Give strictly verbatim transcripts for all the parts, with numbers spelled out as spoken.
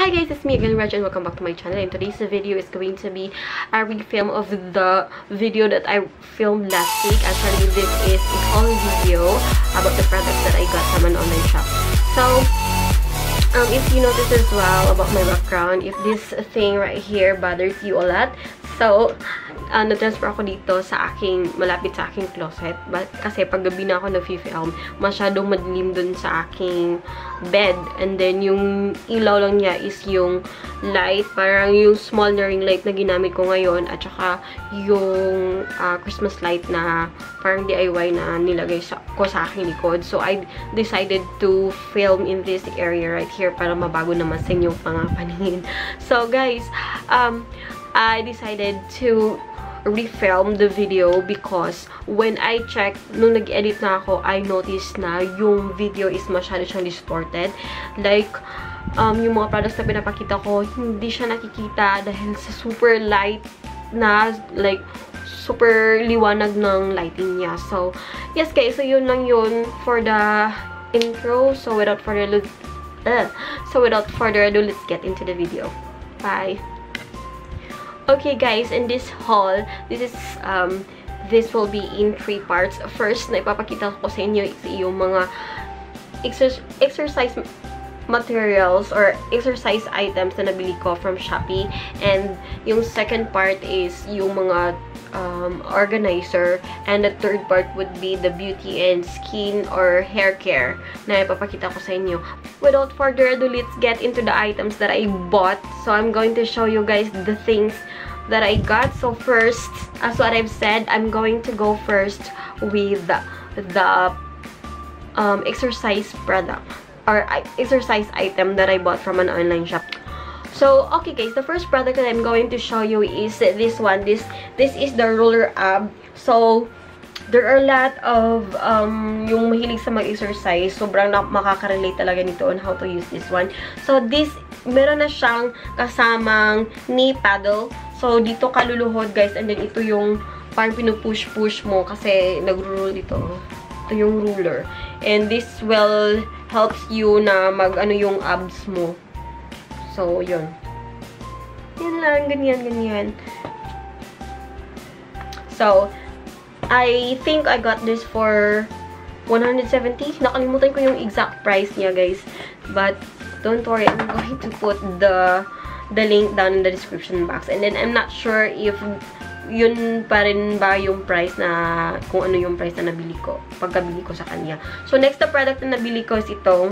Hi guys, it's me again, Raj, and welcome back to my channel. And today's video is going to be a refilm of the video that I filmed last week. Actually, this is an all video about the products that I got from an online shop. So um, if you notice as well about my background, if this thing right here bothers you a lot, so Uh, na-transfer ako dito sa aking, malapit sa aking closet. But, kasi pag gabi na ako na-film, masyadong madilim dun sa aking bed. And then, yung ilaw lang niya is yung light, parang yung small na ring light na ginamit ko ngayon. At saka, yung uh, Christmas light na parang D I Y na nilagay sa, ko sa aking likod. So, I decided to film in this area right here para mabago naman sa inyong mga paningin. So, guys, um, I decided to refilm the video because when I checked, nung nag-edit na ako, I noticed na yung video is masyado siyang distorted. Like, um, yung mga products na pinapakita ko, hindi siya nakikita dahil sa super light na, like, super liwanag ng lighting niya. So, yes guys, so yun lang yun for the intro. So, without further ado, uh, so without further ado, let's get into the video. Bye! Okay guys, in this haul, this is um this will be in three parts. First, na ipapakita ko sa inyo yung mga exer exercise materials or exercise items na nabili ko from Shopee, and yung second part is yung mga um organizer, and the third part would be the beauty and skin or hair care na ipapakita ko sa inyo. Without further ado, let's get into the items that I bought. So I'm going to show you guys the things that I got. So first, as what I've said, I'm going to go first with the, the um, exercise product or exercise item that I bought from an online shop. So okay guys, the first product that I'm going to show you is this one. This this is the roller ab. So there are a lot of um, yung mahilig sa mag-exercise, sobrang na makaka-relate talaga nito on how to use this one. So this, meron na siyang kasamang knee paddle. So dito ka luluhod guys, and then ito yung parang pinupush-push mo kasi nagro-roll dito. Ito yung ruler. And this will helps you na mag-ano yung abs mo. So yun. Yan lang, ganyan, ganyan. So, I think I got this for one hundred seventy. Nakalimutan ko yung exact price niya, guys. But don't worry, I'm going to put the the link down in the description box. And then I'm not sure if yun pa rin ba yung price na kung ano yung price na nabili ko, pagkabili ko sa kanya. So next na product na nabili ko is itong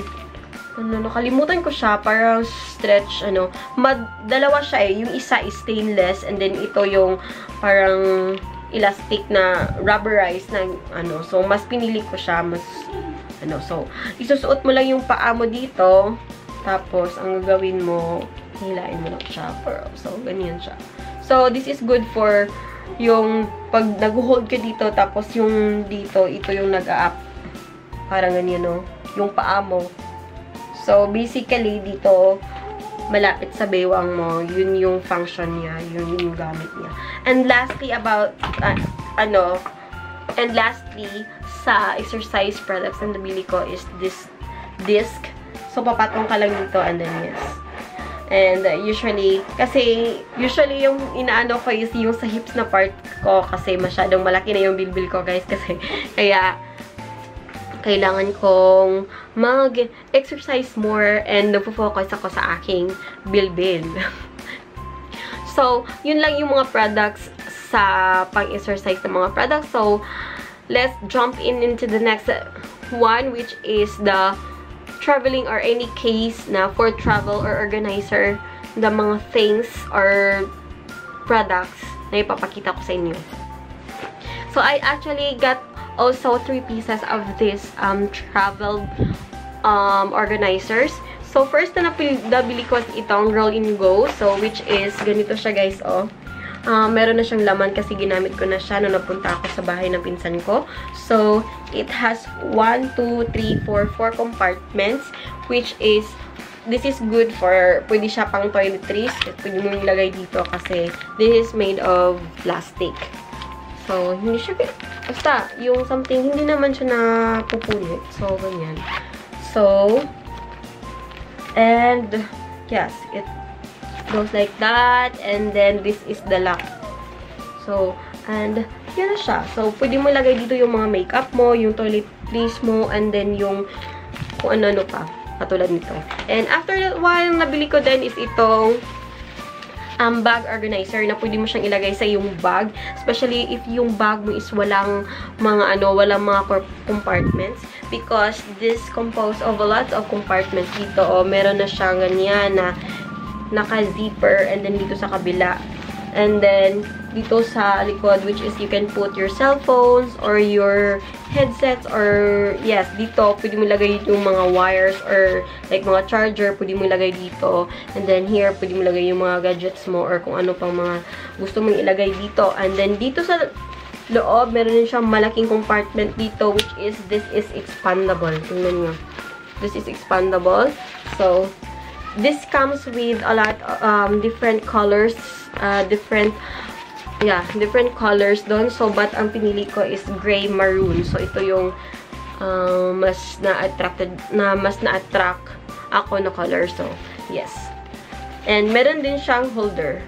ano, nakalimutan ko siya, parang stretch, ano, mad, dalawa siya eh. Yung isa is stainless, and then ito yung parang elastic na rubberized na ano. So mas pinili ko siya, mas ano. So isusuot mo lang yung paa mo dito, tapos ang gagawin mo, hilain mo lang siya. So ganyan siya. So this is good for yung pag nag-hold ka dito, tapos yung dito, ito yung nag-a-up, parang ganyan, no, yung paa mo. So basically dito malapit sa bewang mo, yun yung function niya, yun yung gamit niya. And lastly about, uh, ano, and lastly, sa exercise products na nabili ko is this disc. So, papatong ka lang dito, and then yes. And uh, usually, kasi, usually yung inaano ko is yung sa hips na part ko, kasi masyadong malaki na yung bilbil ko, guys, kasi, kaya, kailangan kong mag-exercise more and nagpo-focus ako sa aking bilbil. So, yun lang yung mga products sa pang-exercise ng mga products. So, let's jump in into the next one, which is the traveling or any case na for travel or organizer, the mga things or products na ipapakita ko sa inyo. So, I actually got also three pieces of this um, travel um, organizers. So, first na nabili ko itong Roll and Go. So, which is, ganito siya guys, oh. Uh, meron na siyang laman kasi ginamit ko na siya nung napunta ako sa bahay ng pinsan ko. So, it has one, two, three, four, four compartments, which is, this is good for, pwede siya pang toiletries. Pwede mong ilagay dito kasi this is made of plastic. So, hindi siya, basta, yung something, hindi naman siya napupunit. So, ganyan. So, and, yes, it goes like that, and then this is the lock. So, and yun na siya. So, pwede mo lagay dito yung mga makeup mo, yung toiletries mo, and then yung kung ano-ano pa, katulad nito. And after that one, nabili ko din is itong um, bag organizer na pwede mo siyang ilagay sa yung bag, especially if yung bag mo is walang mga ano, walang mga compartments, because this composed of a lot of compartments dito. Oh, meron na siyang ganyan na naka-zipper, and then dito sa kabila. And then, dito sa likod, which is you can put your cell phones or your headsets, or yes, dito, pwede mo lagay yung mga wires or like mga charger, pwede mo lagay dito. And then here, pwede mo lagay yung mga gadgets mo or kung ano pang mga gusto mong ilagay dito. And then dito sa loob, meron din siyang malaking compartment dito, which is, this is expandable. Tingnan nyo. This is expandable. So, this comes with a lot of um, different colors, uh, different, yeah, different colors doon. So, but ang pinili ko is gray maroon. So, ito yung uh, mas na-attracted, na mas na-attract ako na color. So, yes. And meron din siyang holder.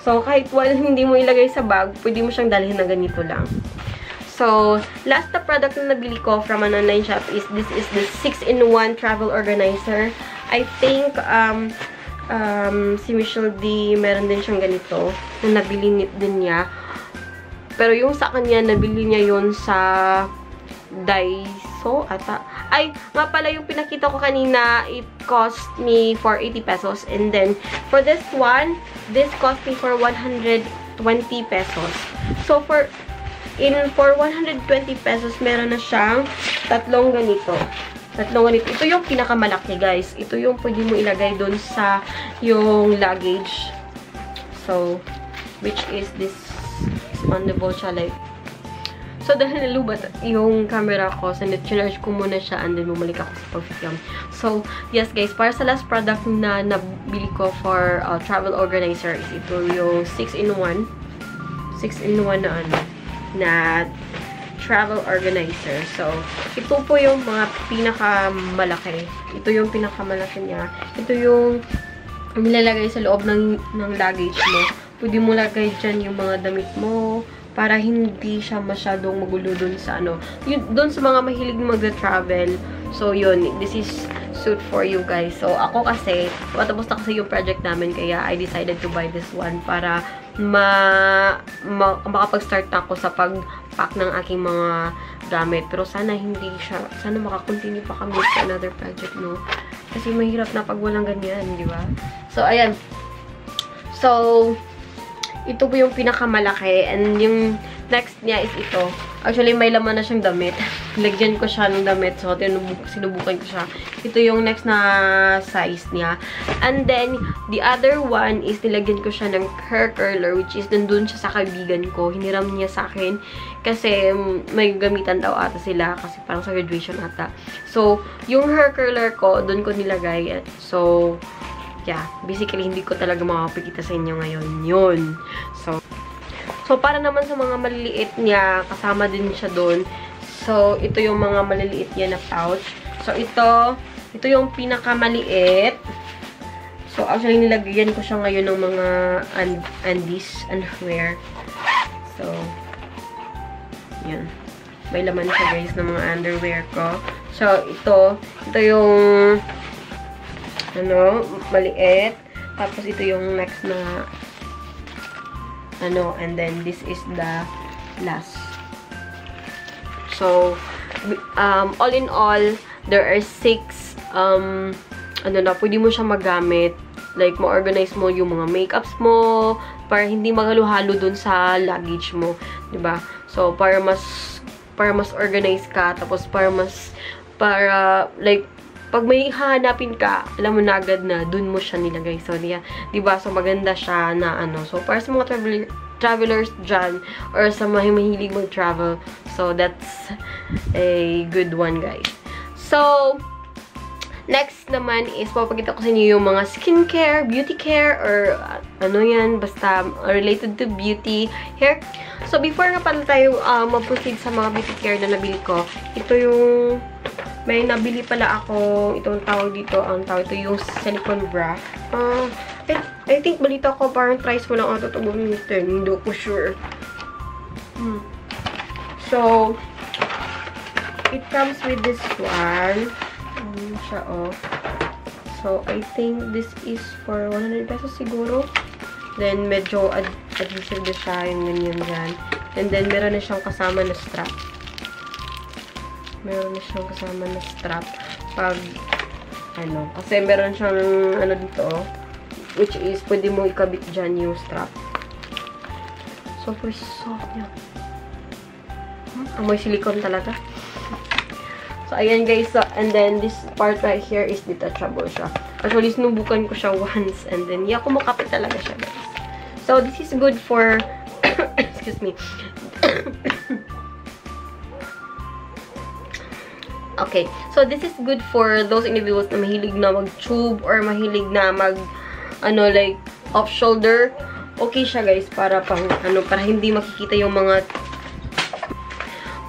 So, kahit wala hindi mo ilagay sa bag, pwede mo siyang dalhin na ganito lang. So, last na product na nabili ko from an online shop is this is the six in one travel organizer. I think, um, um, si Michelle D, meron din siyang ganito, na nabili din niya. Pero yung sa kanya, nabili niya yun sa Daiso, ata. Ay, nga pala yung pinakita ko kanina, it cost me for eighty pesos. And then, for this one, this cost me for one hundred twenty pesos. So, for... In for one hundred twenty pesos, meron na siyang tatlong ganito. Tatlong ganito. Ito yung pinakamalaki, guys. Ito yung pwede mo ilagay doon sa yung luggage. So, which is this expandable siya, like. So, dahil nalubat yung camera ko, so na-charge ko muna siya, and then bumalik ako sa pag-film. So, yes, guys, para sa last product na nabili ko for uh, travel organizer is ito yung six in one. six in one na ano. na travel organizer. So, ito po yung mga pinakamalaki. Ito yung pinakamalaki niya. Ito yung nilalagay sa loob ng, ng luggage mo. Pwede mo lagay dyan yung mga damit mo para hindi siya masyadong magulo dun sa ano. Yun, dun sa mga mahilig magda-travel. So, yun. This is suit for you guys. So, ako kasi, matapos na kasi yung project namin, kaya I decided to buy this one para ma, ma makapag-start na ako sa pag-pack ng aking mga gamit. Pero sana hindi siya, sana makakontinue pa kami sa another project, no? Kasi mahirap na pag walang ganyan, di ba? So, ayan. So, ito po yung pinakamalaki. And yung next niya is ito. Actually, may laman na siyang damit. Lagyan ko siya ng damit. So, sinubukan ko siya. Ito yung next na size niya. And then, the other one is nilagyan ko siya ng hair curler, which is nandun siya sa kaibigan ko. Hiniram niya sa akin. Kasi, may gamitan daw ata sila. Kasi parang sa graduation ata. So, yung hair curler ko, dun ko nilagay. So, yeah. Basically, hindi ko talaga makapakita sa inyo ngayon. Yun. So, So, para naman sa mga maliliit niya, kasama din siya doon. So, ito yung mga maliliit niya na pouch. So, ito, ito yung pinakamaliit. So, actually, nilagyan ko siya ngayon ng mga and, undies, underwear. So, yan. May laman siya, guys, ng mga underwear ko. So, ito, ito yung, ano, maliit. Tapos, ito yung next na, ano, and then this is the last. So, um, all in all, there are six, um, ano na, pwede mo siya magamit. Like, ma-organize mo yung mga makeups mo, para hindi magaluhalo dun sa luggage mo, diba? So, para mas, para mas organize ka, tapos para mas, para, like, pag may hahanapin ka, alam mo na agad na dun mo siya nilagay. So, yeah, diba? So, maganda siya na ano. So, para sa mga travel travelers dyan, or sa mga mahilig mag-travel. So, that's a good one, guys. So, Next naman is papakita ko sa inyo yung mga skincare, beauty care, or uh, ano yan, basta related to beauty, hair. So, before nga pala tayo uh, ma-proceed sa mga beauty care na nabili ko, ito yung, may nabili pala ako, itong tawag dito, ang tawag ito, yung silicone bra. Uh, I, I think balita ko, parang price mo lang ito, hindi ko sure. Hmm. So, it comes with this one. Siya, oh. So, I think this is for one hundred pesos siguro. Then, medyo ad adhesive na siya. Yung ganyan dyan. And then, meron na siyang kasama na strap. Meron na siyang kasama na strap. Pag, ano, kasi meron siyang, ano dito, oh, which is, pwede mo ikabit dyan yung strap. So, for soft niya. Amoy silicone talaga. So, ayan guys. So, and then, this part right here is detachable siya. Actually, sinubukan ko siya once. And then, yeah, kumakapit talaga siya, guys. So, this is good for... excuse me. Okay. So, this is good for those individuals na mahilig na mag-tube or mahilig na mag... ano, like, off-shoulder. Okay siya, guys. Para pang, ano, para hindi makikita yung mga...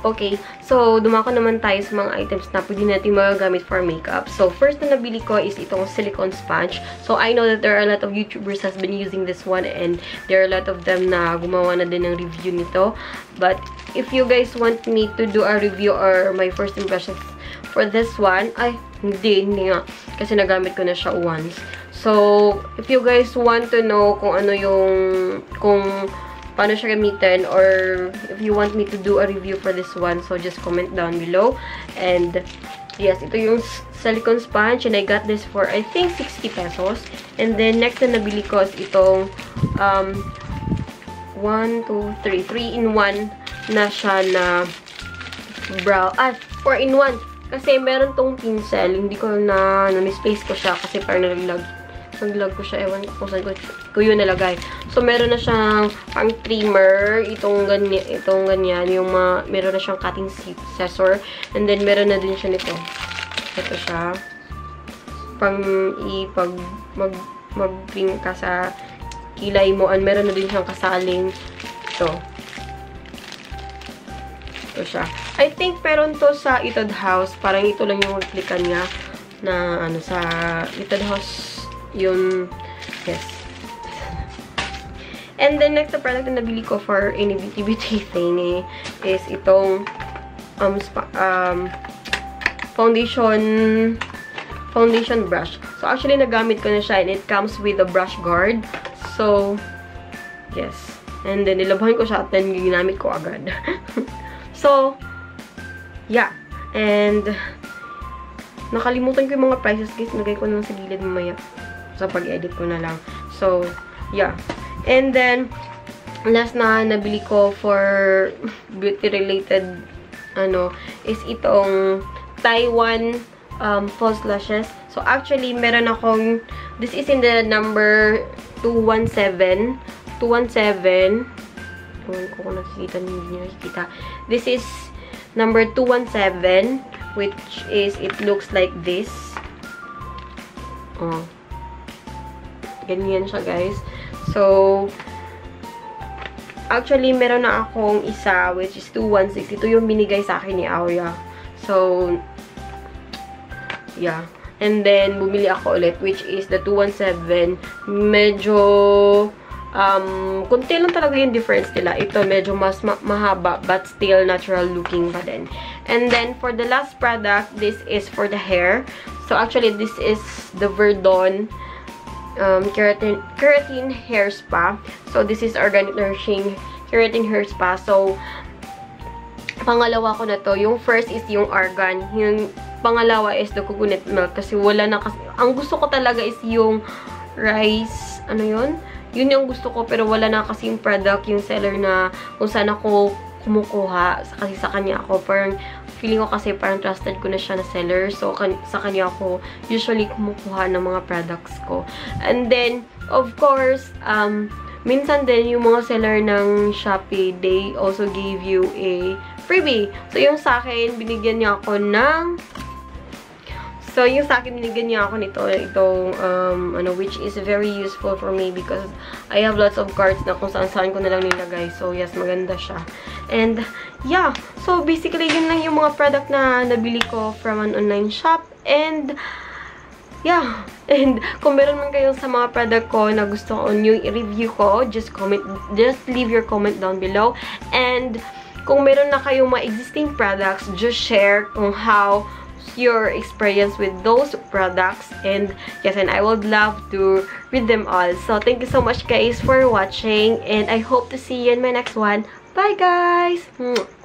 Okay. So, dumako naman tayo sa mga items na pwede natin magagamit for makeup. So, first na nabili ko is itong silicone sponge. So, I know that there are a lot of YouTubers has been using this one and there are a lot of them na gumawa na din ng review nito. But, if you guys want me to do a review or my first impressions for this one, ay, hindi, hindi nga. Kasi nagamit ko na siya once. So, if you guys want to know kung ano yung, kung... paano siya gamitin, or if you want me to do a review for this one, so just comment down below. And yes, ito yung silicone sponge, and I got this for I think sixty pesos. And then next na nabili ko is itong um one, two, three, three in one na siya na brow, ah, four in one kasi meron tong tinsel, hindi ko na, na misplace ko siya kasi parang nalaglag pag-vlog ko siya, ewan ko saan ko yun nalagay. So, meron na siyang pang trimmer, itong ganyan, itong ganyan, yung ma, meron na siyang cutting scissor, and then meron na din siya nito. Ito siya. Pang ipag mag mag-bring ka sa kilay mo, and meron na din siyang kasaling ito. Ito siya. I think meron to sa Itad House, parang ito lang yung replica niya na ano sa Itad House yun, yes. And then, next na product na nabili ko for any beauty beauty thingy is itong um, spa, um, foundation foundation brush. So, actually, nagamit ko na siya, and it comes with a brush guard. So, yes. And then, nilabahan ko siya, at then, ginamit ko agad. So, yeah. And, nakalimutan ko yung mga prices, guys. Nagay ko na sa gilid mamaya. So, pag-edit ko na lang. So, yeah. And then, last na nabili ko for beauty-related, ano, is itong Taiwan um, false lashes. So, actually, meron akong, this is in the number two one seven. two one seven. Tuwan ko kung nakikita, hindi nyo nakikita. This is number two one seven, which is, it looks like this. Oh. Ganyan siya, guys. So, actually, meron na akong isa, which is two one six. Ito yung binigay sa akin ni Aoya. So, yeah. And then, bumili ako ulit, which is the two one seven. Medyo, um, kunti lang talaga yung difference nila. Ito, medyo mas ma mahaba, but still natural looking pa din. And then, for the last product, this is for the hair. So, actually, this is the Verdun um keratin keratin hair spa. So this is organic nourishing keratin hair spa. So pangalawa ko na to. Yung first is yung argan, yung pangalawa is the coconut milk kasi wala na kasi, ang gusto ko talaga is yung rice, ano yun, yun yung gusto ko, pero wala na kasi yung product, yung seller na kung saan ako kumukuha, kasi sa kanya ako, parang feeling ko kasi parang trusted ko na siya na seller, so kan sa kanya ako usually kumukuha ng mga products ko. And then of course um minsan din yung mga seller ng Shopee, they also give you a freebie. So yung sa akin, binigyan niya ako ng So, yung sa akin, binigyan niya ako nito. Itong, um, ano, which is very useful for me because I have lots of cards na kung saan-saan ko na lang nilagay. So, yes, maganda siya. And, yeah. So, basically, yun lang yung mga product na nabili ko from an online shop. And, yeah. And, kung meron man kayo sa mga product ko na gusto ko yung i-review ko, just comment, just leave your comment down below. And, kung meron na kayong mga existing products, just share kung how your experience with those products, and yes, and I would love to read them all. So thank you so much guys for watching, and I hope to see you in my next one. Bye guys.